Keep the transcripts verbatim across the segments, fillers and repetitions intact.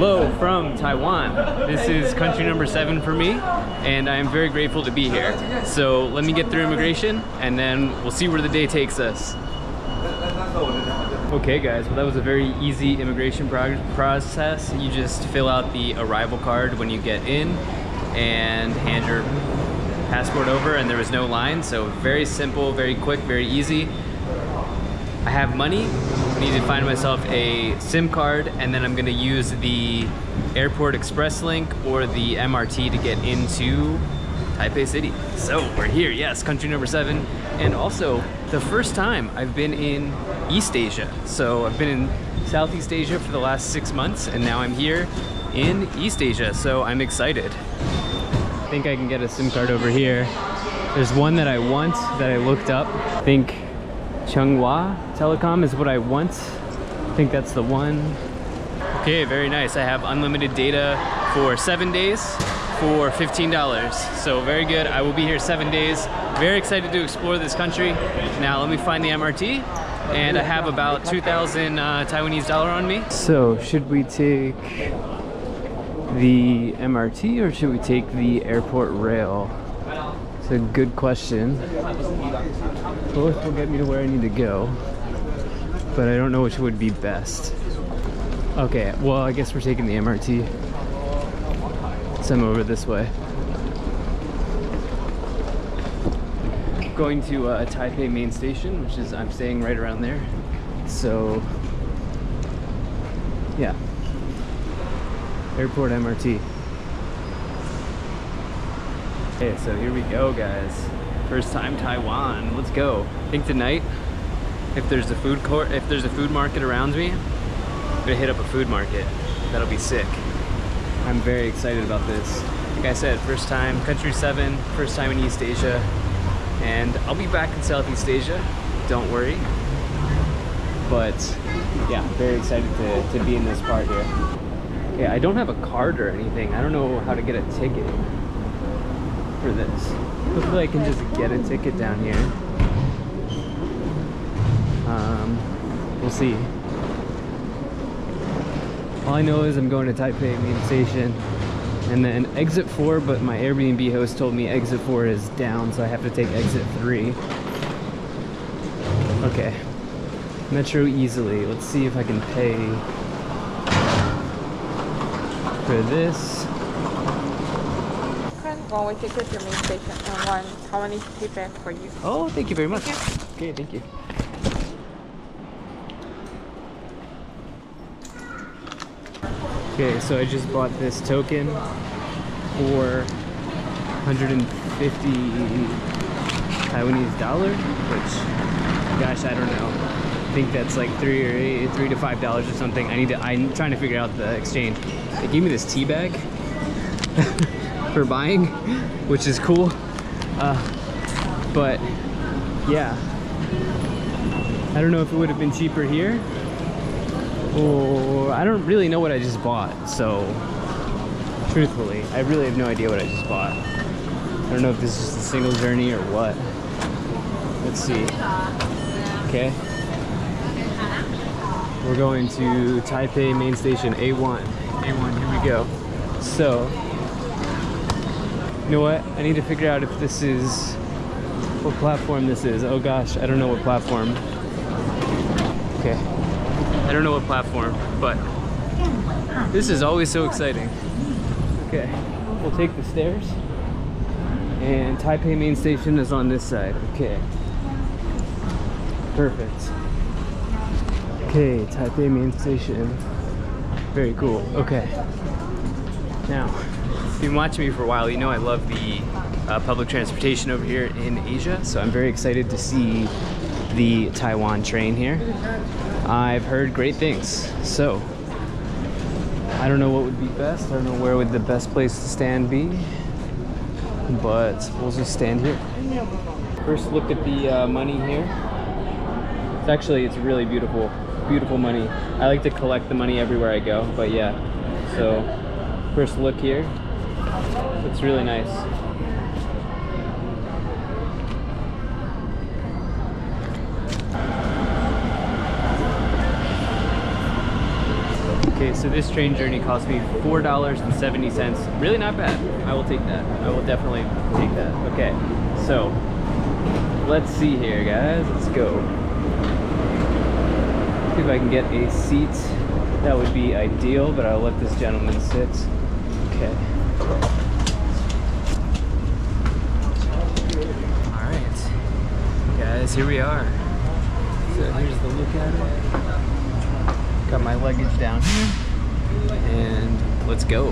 Hello from Taiwan. This is country number seven for me, and I am very grateful to be here. So let me get through immigration, and then we'll see where the day takes us. Okay guys, well that was a very easy immigration process. You just fill out the arrival card when you get in and hand your passport over, and there was no line, so very simple, very quick, very easy. I have money. I need to find myself a SIM card, and then I'm gonna use the Airport Express link or the M R T to get into Taipei City. So we're here, yes, country number seven. And also, the first time I've been in East Asia. So I've been in Southeast Asia for the last six months, and now I'm here in East Asia, so I'm excited. I think I can get a SIM card over here. There's one that I want that I looked up. I think Chenghua Telecom is what I want. I think that's the one. Okay, very nice. I have unlimited data for seven days for fifteen dollars. So very good. I will be here seven days. Very excited to explore this country. Now let me find the M R T, and I have about two thousand uh, Taiwanese dollar on me. So should we take the M R T or should we take the airport rail? It's a good question. Both will get me to where I need to go, but I don't know which would be best. Okay, well I guess we're taking the M R T. So I'm over this way. Going to uh, Taipei Main Station, which is, I'm staying right around there. So, yeah. Airport M R T. Okay, so here we go guys. First time Taiwan, let's go. I think tonight, if there's a food court, if there's a food market around me, I'm gonna hit up a food market. That'll be sick. I'm very excited about this. Like I said, first time, country seven, first time in East Asia, and I'll be back in Southeast Asia, don't worry. But yeah, very excited to, to be in this part here. Okay, I don't have a card or anything. I don't know how to get a ticket for this. Hopefully I can just get a ticket down here. Um, we'll see. All I know is I'm going to Taipei Main Station and then exit four, but my Airbnb host told me exit four is down, so I have to take exit three. Okay. Metro easily. Let's see if I can pay for this. Well, we take it to Main Station and one Taiwanese payback for you. Oh, thank you very much. Thank you. Okay, thank you. Okay, so I just bought this token for one hundred fifty Taiwanese dollar, which, gosh, I don't know. I think that's like three or eight, three to five dollars or something. I need to. I'm trying to figure out the exchange. They gave me this tea bag. For buying, which is cool, uh, but yeah, I don't know if it would have been cheaper here, or I don't really know what I just bought, so truthfully, I really have no idea what I just bought. I don't know if this is just a single journey or what. Let's see. Okay, we're going to Taipei Main Station A one, A one, here we go. So, you know what? I need to figure out if this is, what platform this is. Oh gosh, I don't know what platform. Okay. I don't know what platform, but this is always so exciting. Okay, we'll take the stairs. And Taipei Main Station is on this side. Okay. Perfect. Okay, Taipei Main Station. Very cool. Okay. Now, if you've been watching me for a while, you know I love the uh, public transportation over here in Asia, so I'm very excited to see the Taiwan train here. I've heard great things, so I don't know what would be best. I don't know where would the best place to stand be, but we'll just stand here. First look at the uh, money here. It's actually, it's really beautiful, beautiful money. I like to collect the money everywhere I go, but yeah, so first look here. It's really nice. Okay, so this train journey cost me four dollars and seventy cents. Really not bad. I will take that. I will definitely take that. Okay, so let's see here, guys. Let's go. See if I can get a seat. That would be ideal, but I'll let this gentleman sit. Okay. All right, guys, here we are. So here's the look at it. Got my luggage down here, and let's go.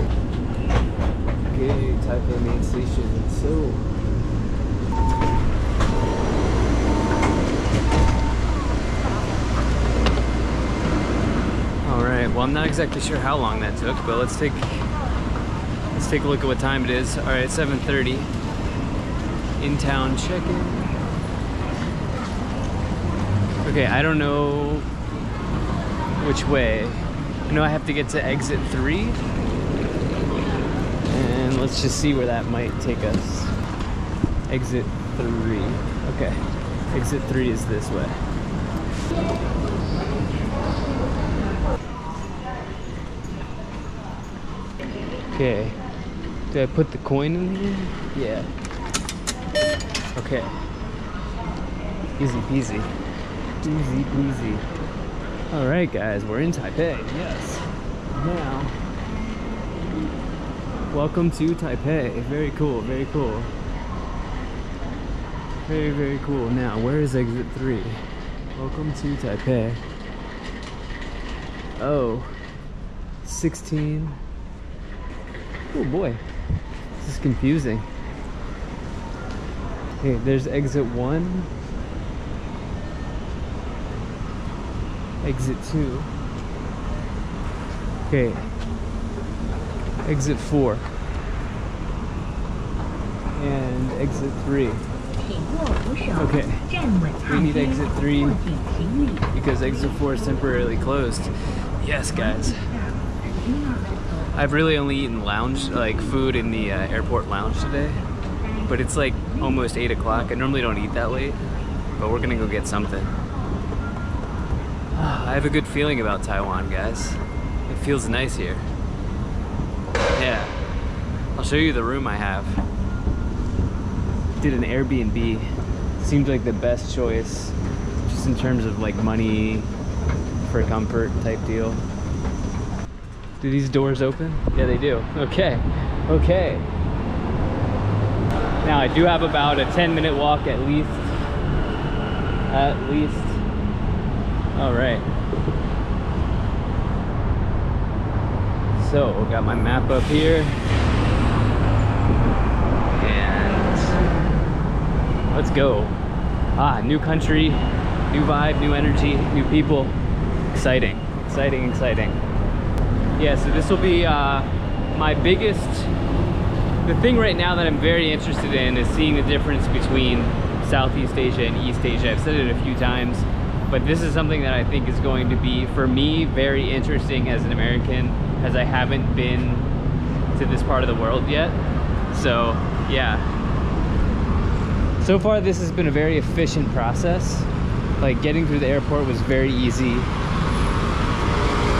Okay, Taipei Main Station. So. Alright, well I'm not exactly sure how long that took, but let's take let's take a look at what time it is. Alright, seven thirty. In-town check-in. Okay, I don't know which way. I know I have to get to exit three. And let's just see where that might take us. Exit three. Okay. Exit three is this way. Okay, did I put the coin in here? Yeah. Okay. Easy peasy. Easy peasy. All right, guys, we're in Taipei, yes. Now, welcome to Taipei. Very cool, very cool. Very, very cool. Now, where is exit three? Welcome to Taipei. Oh, sixteen. Oh boy, this is confusing. Okay, there's exit one. Exit two. Okay. Exit four. And exit three. Okay, we need exit three because exit four is temporarily closed. Yes, guys. I've really only eaten lounge, like food in the uh, airport lounge today, but it's like almost eight o'clock. I normally don't eat that late, but we're gonna go get something. Uh, I have a good feeling about Taiwan, guys. It feels nice here. Yeah, I'll show you the room I have. Did an Airbnb. Seemed like the best choice, just in terms of like money for comfort type deal. Do these doors open? Yeah, they do. Okay, okay. Now I do have about a ten minute walk at least. At least. All right. So, got my map up here. And let's go. Ah, new country, new vibe, new energy, new people. Exciting, exciting, exciting. Yeah, so this will be uh, my biggest, the thing right now that I'm very interested in is seeing the difference between Southeast Asia and East Asia. I've said it a few times, but this is something that I think is going to be, for me, very interesting as an American, as I haven't been to this part of the world yet. So, yeah. So far, this has been a very efficient process. Like, getting through the airport was very easy.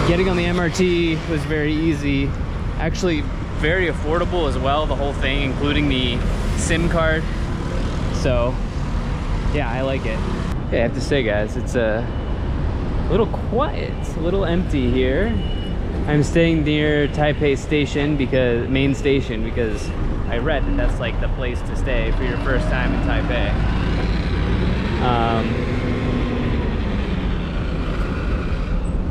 Getting on the M R T was very easy. Actually, very affordable as well, the whole thing, including the SIM card. So, yeah, I like it. Yeah, I have to say, guys, it's a little quiet, a little empty here. I'm staying near Taipei Station because, Main Station, because I read that that's like the place to stay for your first time in Taipei. Um,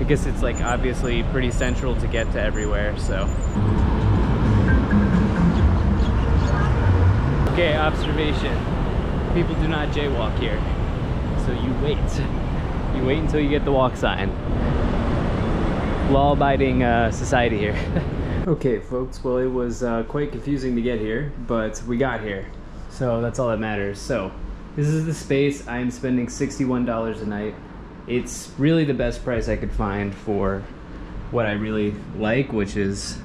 I guess it's like obviously pretty central to get to everywhere, so. Okay, observation. People do not jaywalk here. So you wait. You wait until you get the walk sign. Law-abiding uh, society here. Okay, folks, well, it was uh, quite confusing to get here, but we got here. So that's all that matters. So this is the space. I am spending sixty-one dollars a night. It's really the best price I could find for what I really like, which is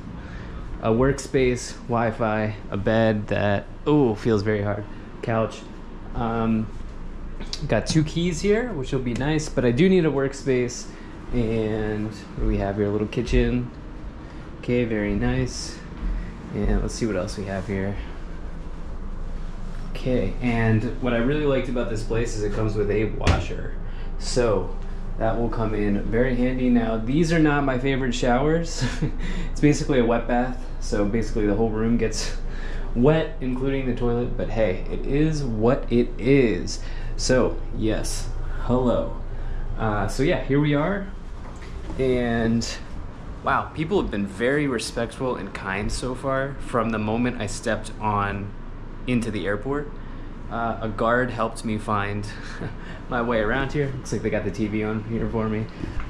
a workspace, Wi-Fi, a bed that, oh, feels very hard, couch. Um, got two keys here, which will be nice, but I do need a workspace And what do we have here? A little kitchen. Okay, very nice. And let's see what else we have here. Okay, and what I really liked about this place is it comes with a washer. So that will come in very handy. Now, these are not my favorite showers. It's basically a wet bath. So basically the whole room gets wet, including the toilet, but hey, it is what it is. So yes, hello. Uh, so yeah, here we are. And wow, people have been very respectful and kind so far from the moment I stepped on into the airport. Uh, a guard helped me find my way around here. Looks like they got the T V on here for me.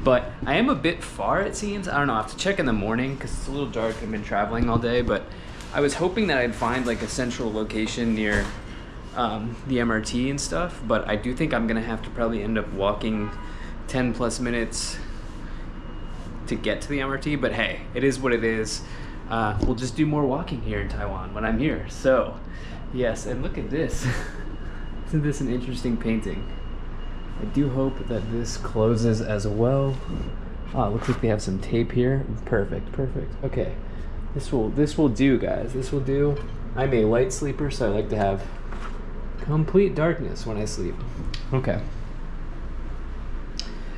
But I am a bit far, it seems. I don't know, I have to check in the morning because it's a little dark. I've been traveling all day, but I was hoping that I'd find like a central location near um, the M R T and stuff, but I do think I'm gonna have to probably end up walking ten plus minutes to get to the M R T, but hey, it is what it is. Uh, we'll just do more walking here in Taiwan when I'm here, so. Yes, and look at this. Isn't this an interesting painting? I do hope that this closes as well. Ah, oh, looks like they have some tape here. Perfect, perfect. Okay, this will this will do, guys. This will do. I'm a light sleeper, so I like to have complete darkness when I sleep. Okay.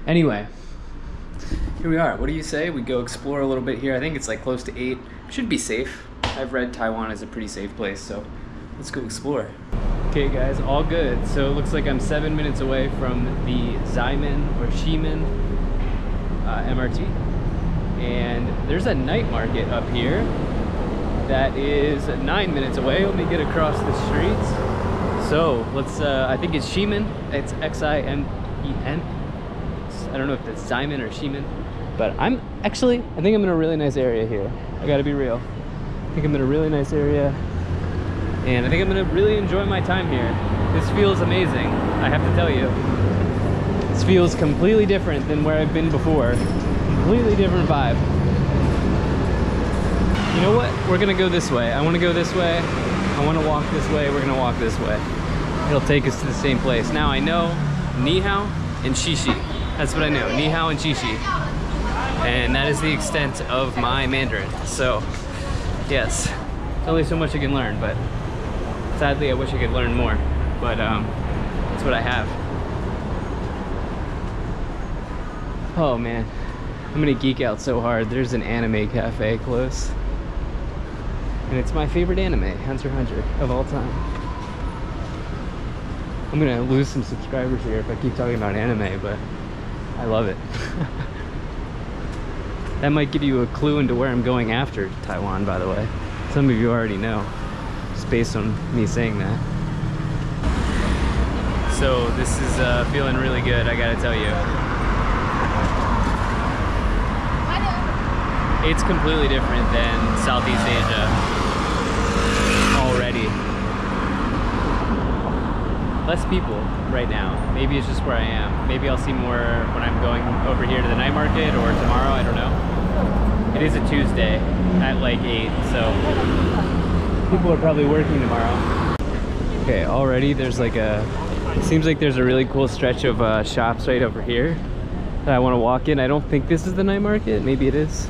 Anyway, here we are. What do you say? We go explore a little bit here. I think it's like close to eight. Should be safe. I've read Taiwan is a pretty safe place, so. Let's go explore. Okay guys, all good. So it looks like I'm seven minutes away from the Ximen or Ximen uh, M R T. And there's a night market up here that is nine minutes away. Let me get across the streets. So let's, uh, I think it's Ximen. It's X I M E N. I don't know if that's Ximen or Ximen, but I'm actually, I think I'm in a really nice area here. I gotta be real. I think I'm in a really nice area. And I think I'm gonna really enjoy my time here. This feels amazing, I have to tell you. This feels completely different than where I've been before. Completely different vibe. You know what? We're gonna go this way. I wanna go this way. I wanna walk this way. We're gonna walk this way. It'll take us to the same place. Now I know Ni Hao and Shishi. That's what I know, Ni Hao and Shishi. And that is the extent of my Mandarin. So, yes. There's only so much you can learn, but sadly, I wish I could learn more, but um, that's what I have. Oh man, I'm gonna geek out so hard. There's an anime cafe close, and it's my favorite anime, Hunter x Hunter, of all time. I'm gonna lose some subscribers here if I keep talking about anime, but I love it. That might give you a clue into where I'm going after Taiwan, by the way. Some of you already know. Based on me saying that. So this is uh, feeling really good, I gotta tell you. It's completely different than Southeast Asia already. Less people right now. Maybe it's just where I am. Maybe I'll see more when I'm going over here to the night market or tomorrow, I don't know. It is a Tuesday at like eight, so. People are probably working tomorrow. Okay, already there's like a, it seems like there's a really cool stretch of uh, shops right over here that I want to walk in. I don't think this is the night market, maybe it is.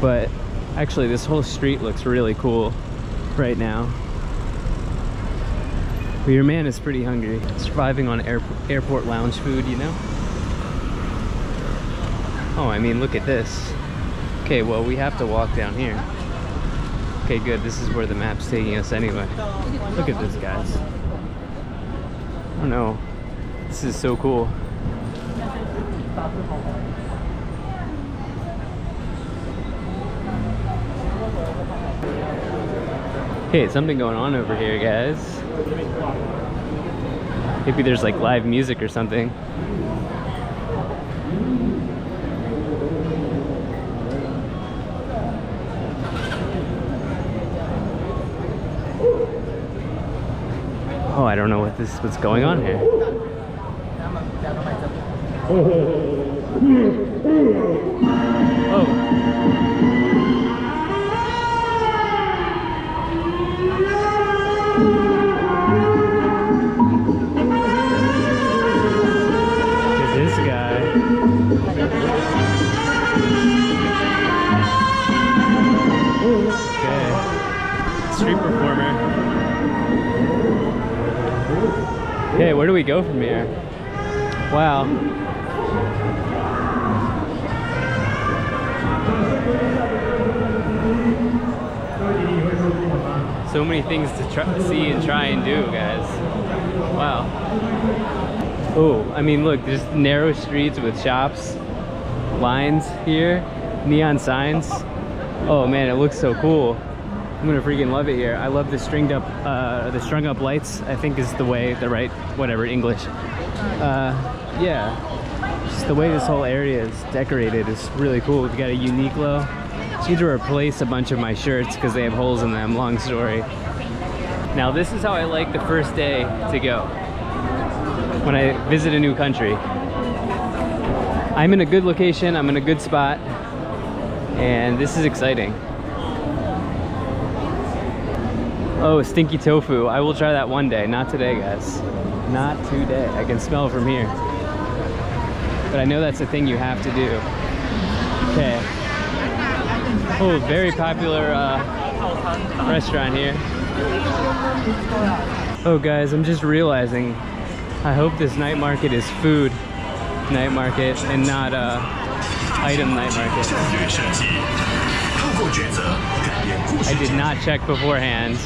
But actually this whole street looks really cool right now. But your man is pretty hungry. Surviving on air airport lounge food, you know? Oh, I mean, look at this. Okay, well we have to walk down here. Okay, good. This is where the map's taking us anyway. Look at this, guys. I don't know. This is so cool. Okay, something going on over here, guys. Maybe there's like live music or something. Oh, I don't know what this what's going on here. Oh. Look at this guy. Okay. Street performer. Okay, where do we go from here? Wow. So many things to try, see and try and do, guys. Wow. Oh, I mean, look, there's narrow streets with shops, lines here, neon signs. Oh man, it looks so cool. I'm gonna freaking love it here. I love the stringed up, uh, the strung up lights, I think is the way, the right, whatever, English. Uh, yeah, just the way this whole area is decorated is really cool. We've got a Uniqlo. I need to replace a bunch of my shirts because they have holes in them, long story. Now this is how I like the first day to go when I visit a new country. I'm in a good location, I'm in a good spot, and this is exciting. Oh, stinky tofu. I will try that one day, not today, guys. Not today. I can smell from here. But I know that's a thing you have to do. Okay. Oh, very popular uh, restaurant here. Oh, guys, I'm just realizing I hope this night market is food night market and not uh, item night market. I did not check beforehand.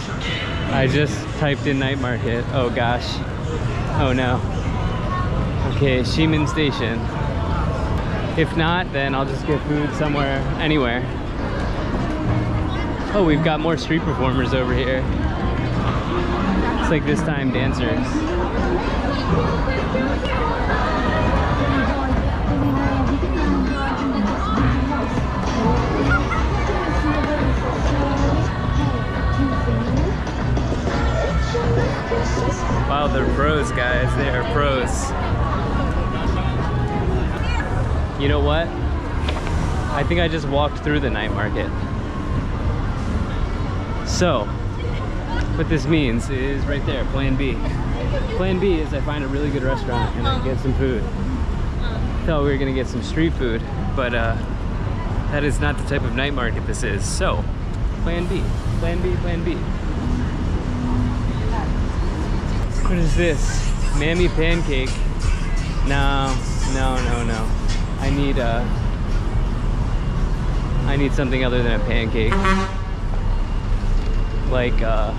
I just typed in night market. Oh gosh. Oh no. Okay, Ximen Station. If not, then I'll just get food somewhere, anywhere. Oh, we've got more street performers over here. It's like this time dancers. Wow, they're pros, guys. They are pros. You know what? I think I just walked through the night market. So, what this means is right there, plan B. Plan B is I find a really good restaurant and I get some food. I thought we were gonna get some street food, but uh, that is not the type of night market this is. So, plan B, plan B, plan B. What is this? Mammy pancake? No, no, no, no. I need uh, I need something other than a pancake. Like uh,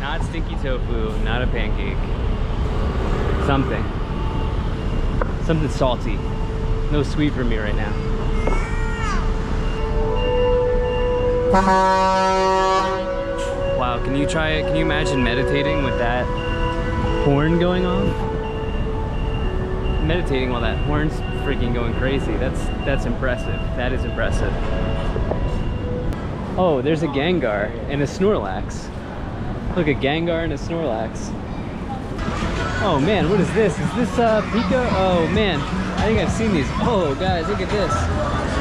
not stinky tofu, not a pancake. Something. Something salty. No sweet for me right now. Wow, can you try it? Can you imagine meditating with that horn going on? Meditating while that horn's freaking going crazy. That's that's impressive. That is impressive. Oh, there's a Gengar and a Snorlax. Look, a Gengar and a Snorlax. Oh man, what is this? Is this uh, Pika? Oh man, I think I've seen these. Oh guys, look at this.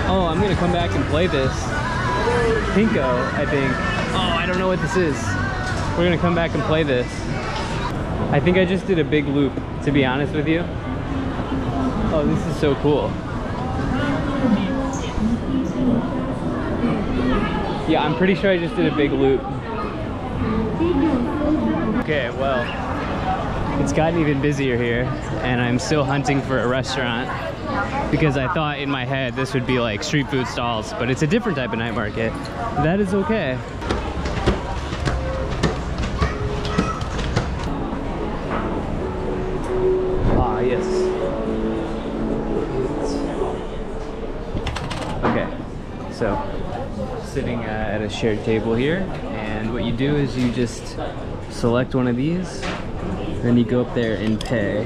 Oh, I'm gonna come back and play this. Pinko, I think. Oh, I don't know what this is. We're gonna come back and play this. I think I just did a big loop, to be honest with you. Oh, this is so cool. Yeah, I'm pretty sure I just did a big loop. Okay, well, it's gotten even busier here, and I'm still hunting for a restaurant because I thought in my head this would be like street food stalls, but it's a different type of night market. That is okay. Yes. Okay, so sitting uh, at a shared table here, and what you do is you just select one of these, then you go up there and pay.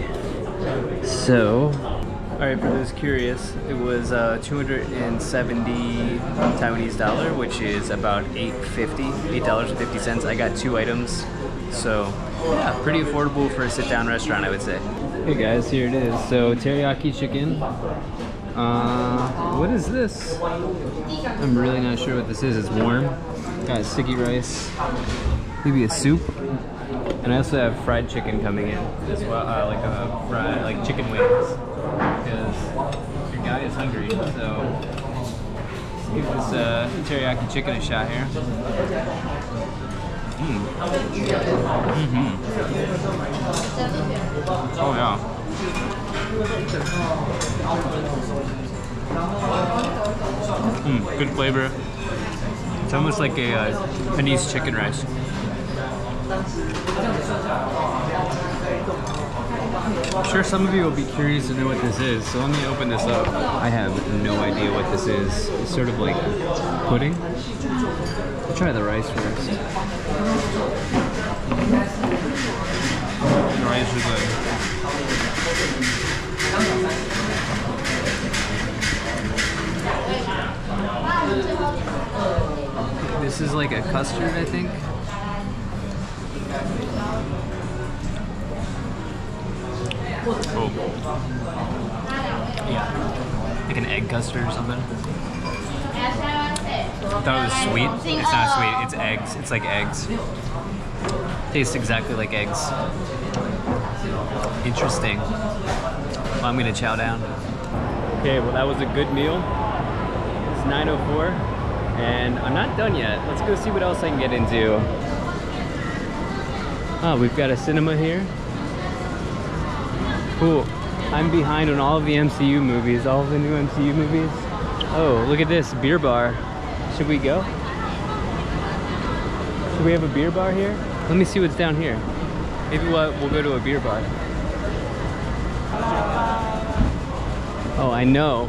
So, all right, for those curious, it was uh, two hundred seventy Taiwanese dollar, which is about eight fifty, eight dollars and fifty cents. I got two items, so yeah, pretty affordable for a sit-down restaurant, I would say. Hey guys, here it is. So teriyaki chicken. Uh, what is this? I'm really not sure what this is. It's warm. Got sticky rice. Maybe a soup. And I also have fried chicken coming in as well, uh, like a fried, like chicken wings. Because your guy is hungry, so Give this uh, teriyaki chicken a shot here. Mm. Mm-hmm. Oh yeah. Mm, good flavor. It's almost like a uh, Chinese chicken rice. I'm sure some of you will be curious to know what this is, so let me open this up. I have no idea what this is. It's sort of like pudding. I'll try the rice first. The rice is good. This is like a custard, I think. Oh. Yeah. Like an egg custard or something. I thought it was sweet. It's not sweet, it's eggs. It's like eggs. Tastes exactly like eggs. Interesting. Well, I'm gonna chow down. Okay, well that was a good meal. It's nine oh four and I'm not done yet. Let's go see what else I can get into. Oh, we've got a cinema here. Cool. I'm behind on all of the M C U movies, all of the new M C U movies. Oh, look at this beer bar. Should we go? Should we have a beer bar here? Let me see what's down here. Maybe we'll, we'll go to a beer bar. Oh, I know.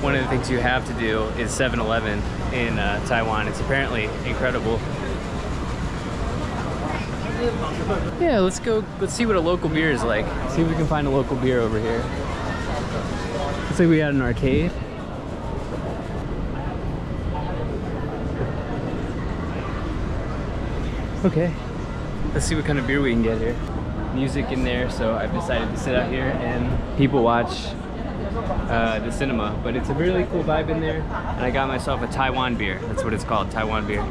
One of the things you have to do is seven eleven in uh, Taiwan. It's apparently incredible. Yeah, let's go, let's see what a local beer is like. See if we can find a local beer over here. Looks like we got an arcade. Okay. Let's see what kind of beer we can get here. Music in there, so I've decided to sit out here and people watch uh, the cinema. But it's a really cool vibe in there. And I got myself a Taiwan beer. That's what it's called, Taiwan beer.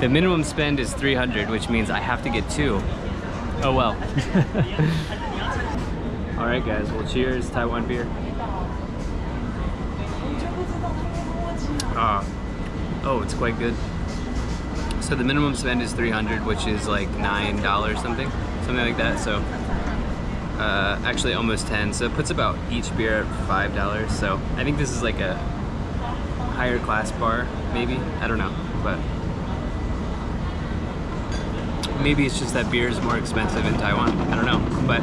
The minimum spend is three hundred, which means I have to get two. Oh well. All right guys, well cheers, Taiwan beer. Ah. Oh, it's quite good. So the minimum spend is three hundred, which is like nine dollars something, something like that. So uh, actually almost ten. So it puts about each beer at five dollars. So I think this is like a higher class bar, maybe. I don't know, but. Maybe it's just that beer is more expensive in Taiwan. I don't know. But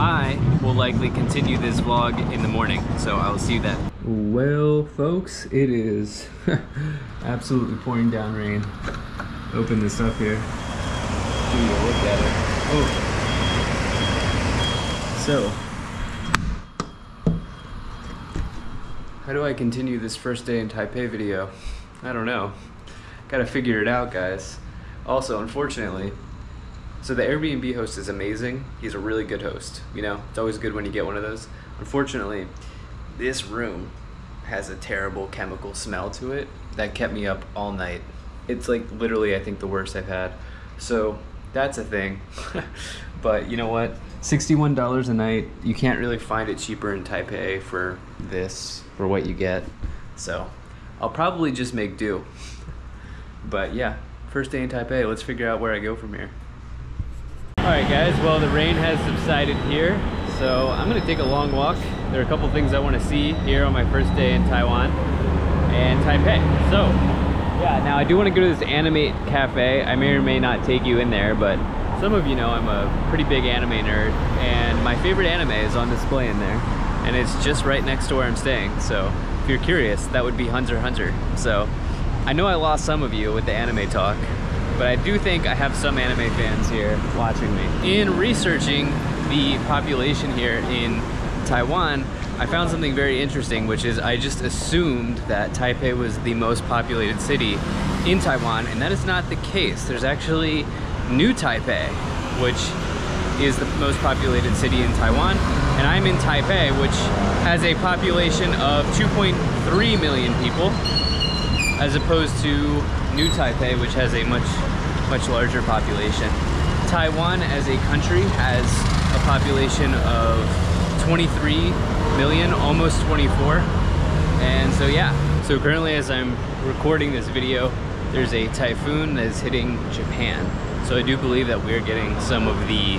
I will likely continue this vlog in the morning. So I will see you then. Well, folks, it is absolutely pouring down rain. Open this up here. Give you a look at it. Oh. So, how do I continue this first day in Taipei video? I don't know. Gotta figure it out, guys. Also, unfortunately, so the Airbnb host is amazing. He's a really good host, you know? It's always good when you get one of those. Unfortunately, this room has a terrible chemical smell to it that kept me up all night. It's like literally, I think, the worst I've had. So that's a thing. But you know what? sixty-one dollars a night. You can't really find it cheaper in Taipei for this, for what you get. So I'll probably just make do. But yeah, first day in Taipei. Let's figure out where I go from here. Alright guys, well the rain has subsided here, so I'm going to take a long walk. There are a couple things I want to see here on my first day in Taiwan and Taipei. So, yeah, now I do want to go to this anime cafe. I may or may not take you in there, but some of you know I'm a pretty big anime nerd, and my favorite anime is on display in there. And it's just right next to where I'm staying, so if you're curious, that would be Hunter x Hunter. So, I know I lost some of you with the anime talk, but I do think I have some anime fans here watching me. In researching the population here in Taiwan, I found something very interesting, which is I just assumed that Taipei was the most populated city in Taiwan, and that is not the case. There's actually New Taipei, which is the most populated city in Taiwan, and I'm in Taipei, which has a population of two point three million people, as opposed to New Taipei, which has a much, much larger population. Taiwan as a country has a population of twenty-three million, almost twenty-four. And so yeah, So currently, as I'm recording this video, there's a typhoon that is hitting Japan. So I do believe that we're getting some of the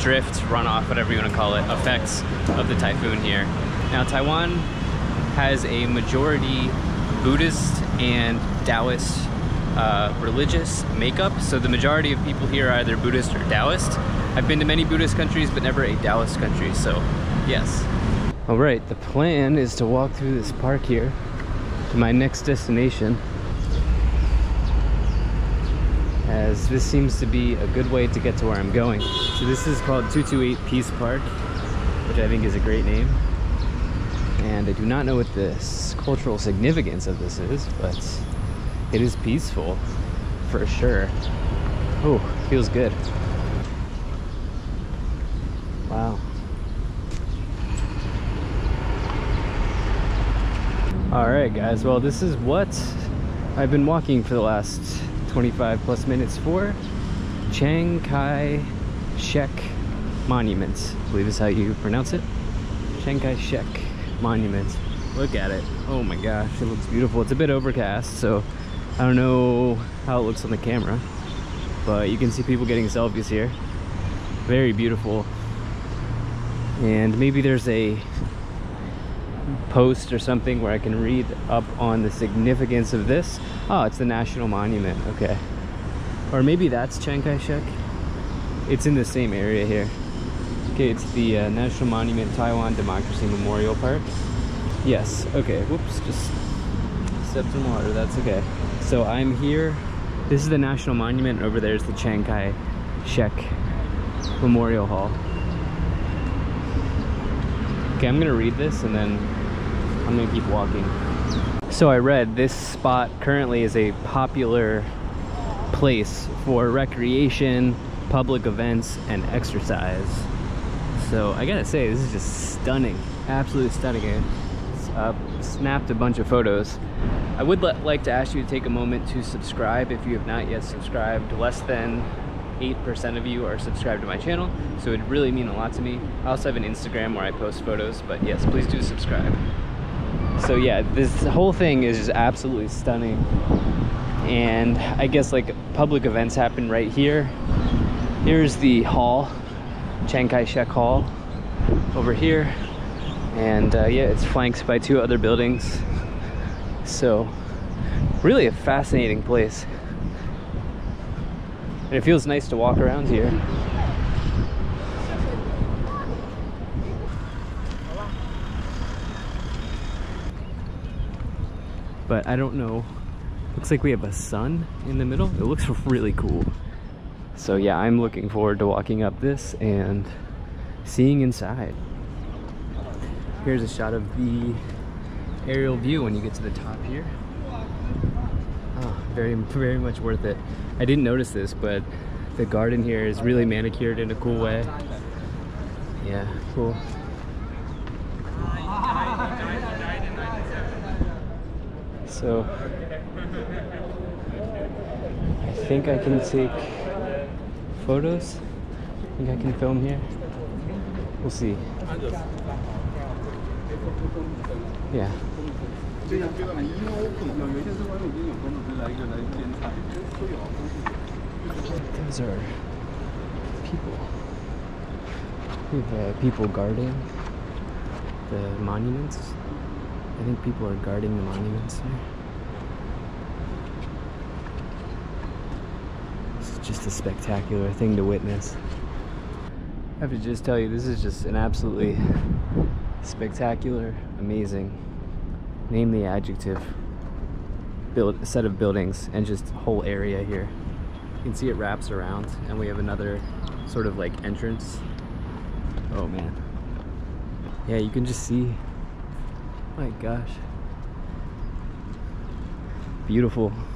drift, runoff, whatever you want to call it, effects of the typhoon here. Now, Taiwan has a majority Buddhist and Taoist uh, religious makeup. So the majority of people here are either Buddhist or Taoist. I've been to many Buddhist countries, but never a Taoist country, so yes. All right, the plan is to walk through this park here to my next destination, as this seems to be a good way to get to where I'm going. So this is called two two eight Peace Park, which I think is a great name. And I do not know what the cultural significance of this is, but it is peaceful for sure. Oh, feels good. Wow. All right, guys, well, this is what I've been walking for the last twenty-five plus minutes for. Chiang Kai-shek Monument, I believe is how you pronounce it. Chiang Kai-shek Monument. Look at it. Oh my gosh, it looks beautiful. It's a bit overcast, so I don't know how it looks on the camera, but you can see people getting selfies here. Very beautiful. And maybe there's a post or something where I can read up on the significance of this. Oh, it's the National Monument, okay. Or maybe that's Chiang Kai-shek. It's in the same area here. Okay, it's the uh, National Monument, Taiwan Democracy Memorial Park. Yes, okay, whoops, just stepped in water, that's okay. So I'm here, this is the National Monument, over there is the Chiang Kai-shek Memorial Hall. Okay, I'm gonna read this and then I'm gonna keep walking. So I read this spot currently is a popular place for recreation, public events, and exercise. So I gotta say, this is just stunning, absolutely stunning. I uh, snapped a bunch of photos. I would like to ask you to take a moment to subscribe if you have not yet subscribed. Less than eight percent of you are subscribed to my channel, so it would really mean a lot to me. I also have an Instagram where I post photos, but yes, please do subscribe. So yeah, this whole thing is just absolutely stunning. And I guess like public events happen right here. Here's the hall, Chiang Kai-shek Hall over here. And uh, yeah, it's flanked by two other buildings. So really a fascinating place. And it feels nice to walk around here. But I don't know, looks like we have a sun in the middle. It looks really cool. So yeah, I'm looking forward to walking up this and seeing inside. Here's a shot of the aerial view when you get to the top here. Oh, very, very much worth it. I didn't notice this, but the garden here is really manicured in a cool way. Yeah, cool. So I think I can take photos. I think I can film here. We'll see. Yeah. Those are people. We have uh, people guarding the monuments. I think people are guarding the monuments here. This is just a spectacular thing to witness. I have to just tell you, this is just an absolutely spectacular, amazing, name the adjective, build, set of buildings and just whole area here. You can see it wraps around and we have another sort of like entrance. Oh man. Yeah, you can just see, my gosh. Beautiful.